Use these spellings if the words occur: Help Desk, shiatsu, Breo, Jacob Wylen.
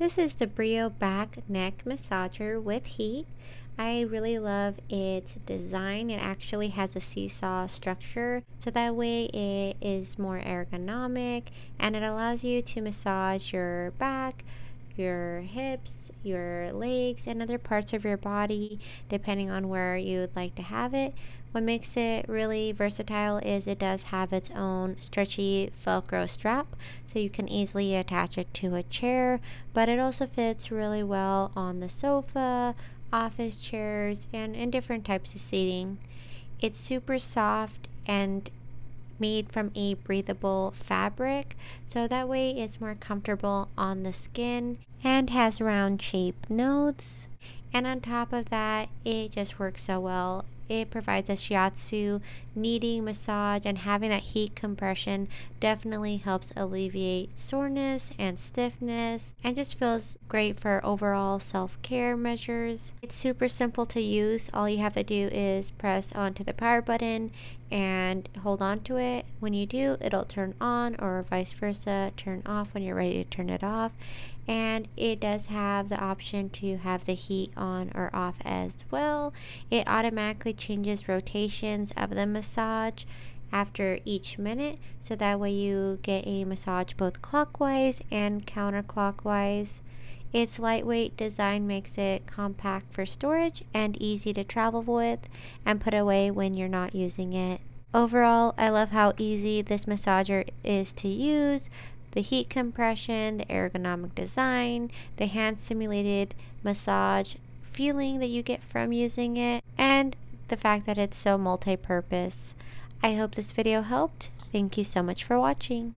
This is the Breo back neck massager with heat. I really love its design. It actually has a seesaw structure, so that way it is more ergonomic and it allows you to massage your back, your hips, your legs, and other parts of your body depending on where you would like to have it. What makes it really versatile is it does have its own stretchy Velcro strap, so you can easily attach it to a chair, but it also fits really well on the sofa, office chairs, and in different types of seating. It's super soft and made from a breathable fabric, so that way it's more comfortable on the skin and has round shaped nodes. And on top of that, it just works so well. It provides a shiatsu kneading massage, and having that heat compression definitely helps alleviate soreness and stiffness, and just feels great for overall self-care measures. It's super simple to use. All you have to do is press onto the power button and hold on to it. When you do, it'll turn on, or vice versa, turn off when you're ready to turn it off. And it does have the option to have the heat on or off as well. It automatically changes rotations of the massage after each minute, so that way you get a massage both clockwise and counterclockwise. Its lightweight design makes it compact for storage and easy to travel with and put away when you're not using it. Overall, I love how easy this massager is to use. The heat compression, the ergonomic design, the hand-simulated massage feeling that you get from using it, and the fact that it's so multi-purpose. I hope this video helped. Thank you so much for watching.